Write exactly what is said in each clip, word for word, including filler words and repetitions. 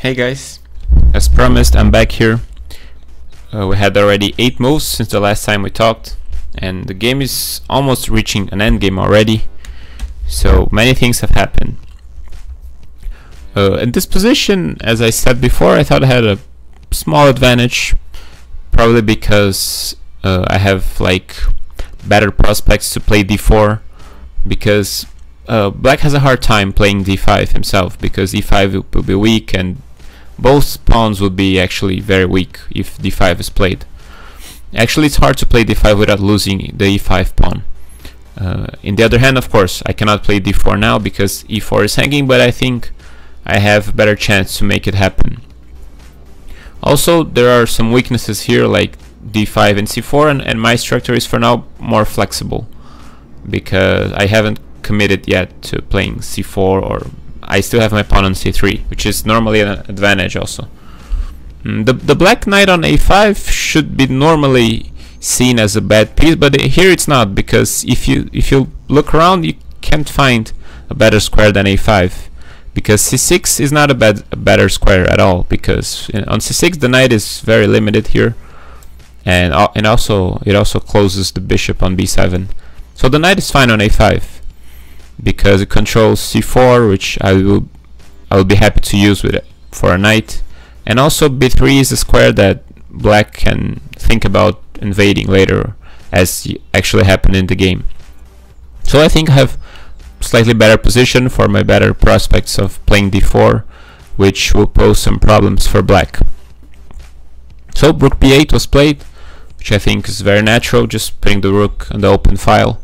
Hey guys, as promised I'm back here. Uh, we had already eight moves since the last time we talked, and the game is almost reaching an end game already, so many things have happened. Uh, in this position, as I said before, I thought I had a small advantage, probably because uh, I have like better prospects to play d four, because uh, black has a hard time playing d five himself, because e five will be weak and both pawns will be actually very weak if d five is played. Actually, it's hard to play d five without losing the e five pawn. Uh, in the other hand, of course, I cannot play d four now because e four is hanging, but I think I have a better chance to make it happen. Also, there are some weaknesses here like d five and c four, and, and my structure is for now more flexible because I haven't committed yet to playing c four, or I still have my pawn on c three, which is normally an advantage also. Mm, the, the black knight on a five should be normally seen as a bad piece, but here it's not, because if you if you look around, you can't find a better square than a five, because c six is not a, bad, a better square at all, because on c six the knight is very limited here, and, uh, and also it also closes the bishop on b seven. So the knight is fine on a five. Because it controls c four, which I will I will be happy to use with it for a knight, and also b three is a square that black can think about invading later, as actually happened in the game. So I think I have slightly better position for my better prospects of playing d four, which will pose some problems for black. So rook b eight was played, which I think is very natural, just putting the rook on the open file.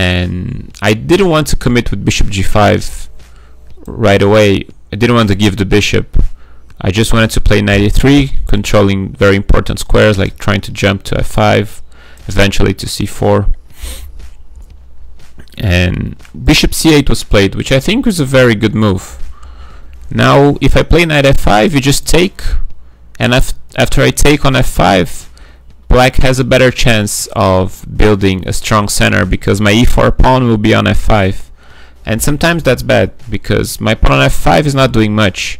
And I didn't want to commit with bishop g five right away. I didn't want to give the bishop. I just wanted to play knight e three, controlling very important squares, like trying to jump to f five, eventually to c four. And bishop c eight was played, which I think was a very good move. Now, if I play knight f five, you just take, and af after I take on f five, black has a better chance of building a strong center, because my e four pawn will be on f five, and sometimes that's bad because my pawn on f five is not doing much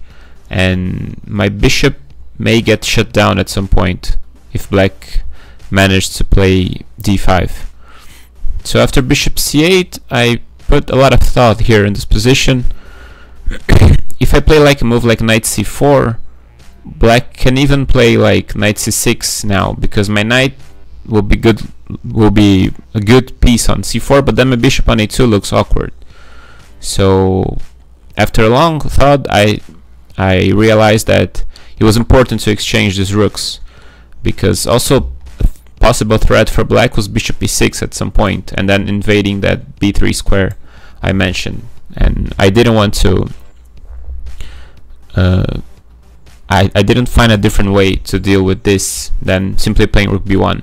and my bishop may get shut down at some point if black managed to play d five. So after bishop c eight, I put a lot of thought here in this position. If I play like a move like knight c four, black can even play like knight c six now, because my knight will be good, will be a good piece on c four, but then my bishop on a two looks awkward. So after a long thought, I I realized that it was important to exchange these rooks, because also a possible threat for black was bishop e six at some point, and then invading that b three square I mentioned, and I didn't want to. Uh, I, I didn't find a different way to deal with this than simply playing rook b one.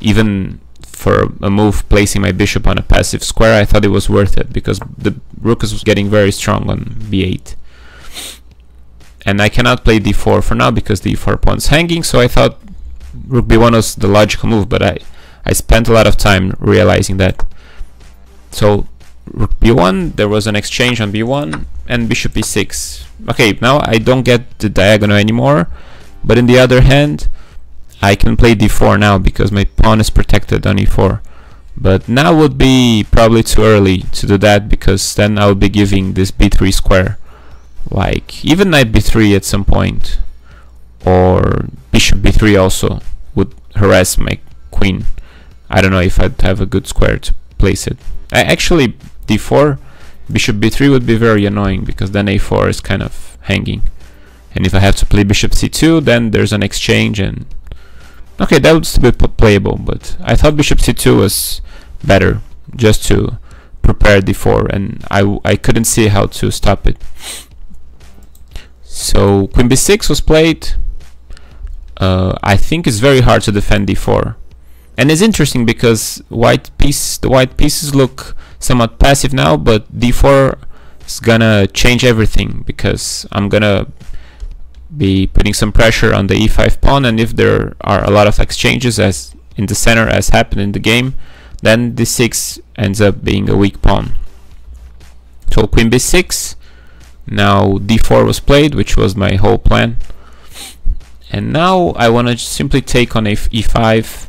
Even for a move placing my bishop on a passive square, I thought it was worth it, because the rook is getting very strong on b eight. And I cannot play d four for now because the e four pawn's hanging, so I thought rook b one was the logical move, but I, I spent a lot of time realizing that. So rook b one, there was an exchange on b one, and bishop e six. Okay, now I don't get the diagonal anymore, but on the other hand, I can play d four now because my pawn is protected on e four. But now would be probably too early to do that, because then I would be giving this b three square, like even knight b three at some point, or bishop b three also would harass my queen. I don't know if I'd have a good square to place it. I actually d four. Bishop b three would be very annoying, because then a four is kind of hanging, and if I have to play bishop c two, then there's an exchange, and okay, that would still be playable, but I thought bishop c two was better just to prepare d four, and I, w I couldn't see how to stop it. So queen b six was played. uh, I think it's very hard to defend d four, and it's interesting because white piece the white pieces look somewhat passive now, but d four is gonna change everything, because I'm gonna be putting some pressure on the e five pawn, and if there are a lot of exchanges as in the center as happened in the game, then d six ends up being a weak pawn. So queen b six, Now d four was played, which was my whole plan. And now I want to simply take on e five.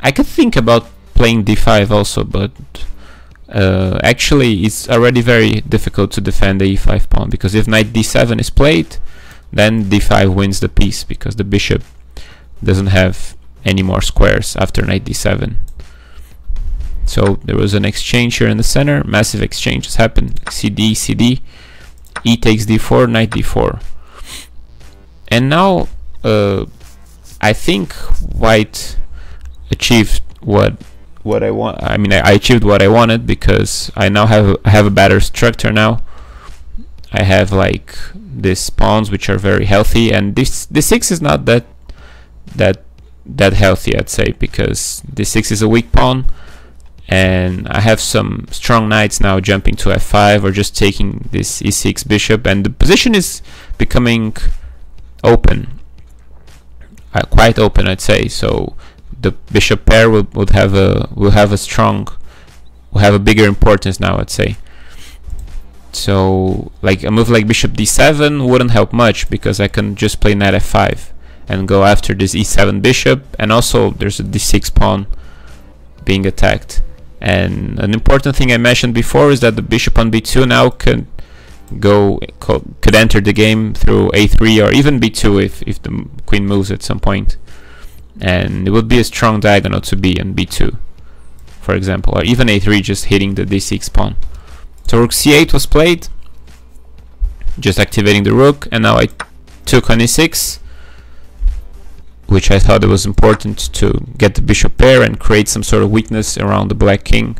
I could think about playing d five also, but uh, actually it's already very difficult to defend the e five pawn, because if knight d seven is played, then d five wins the piece, because the bishop doesn't have any more squares after knight d seven. So there was an exchange here in the center, massive exchanges happen, cd, cd, e takes d four, knight d four. And now uh, I think white achieved what what I want. I mean, I, I achieved what I wanted, because I now have I have a better structure now. I have like these pawns which are very healthy, and this d six is not that that that healthy, I'd say, because d six is a weak pawn, and I have some strong knights now jumping to f five or just taking this e six bishop, and the position is becoming open, uh, quite open, I'd say. So the bishop pair will, would have a will have a strong will have a bigger importance now, I'd say. So like a move like bishop d seven wouldn't help much, because I can just play knight f five and go after this e seven bishop, and also there's a d six pawn being attacked. And an important thing I mentioned before is that the bishop on b two now can go could enter the game through a three or even b two if, if the queen moves at some point, and it would be a strong diagonal to b and b two, for example, or even a three, just hitting the d six pawn. So rook c eight was played, just activating the rook, and now I took on e six, which I thought it was important to get the bishop pair and create some sort of weakness around the black king.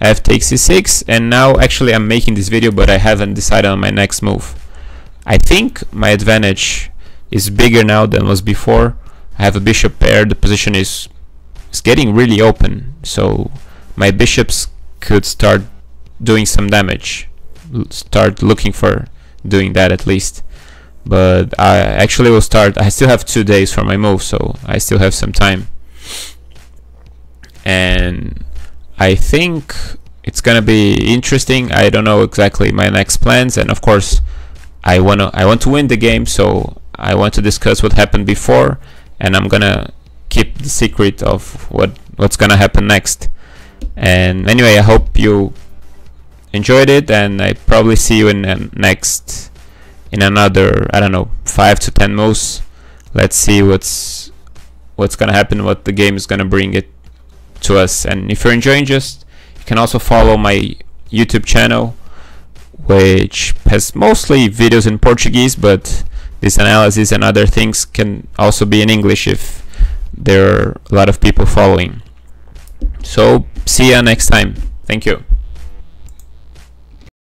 F takes e six, and now actually I'm making this video, but I haven't decided on my next move. I think my advantage is bigger now than was before. I have a bishop pair, the position is, is getting really open, so my bishops could start doing some damage, start looking for doing that at least. But I actually will start, I still have two days for my move, so I still have some time. And I think it's gonna be interesting. I don't know exactly my next plans, and of course I wanna I want to win the game, so I want to discuss what happened before, and I'm gonna keep the secret of what what's gonna happen next. And anyway, I hope you enjoyed it, and I probably see you in the next in another, I don't know, five to ten moves. Let's see what's what's gonna happen, what the game is gonna bring it to us. And if you're enjoying, just you can also follow my YouTube channel, which has mostly videos in Portuguese, but this analysis and other things can also be in English if there are a lot of people following. So see you next time. Thank you.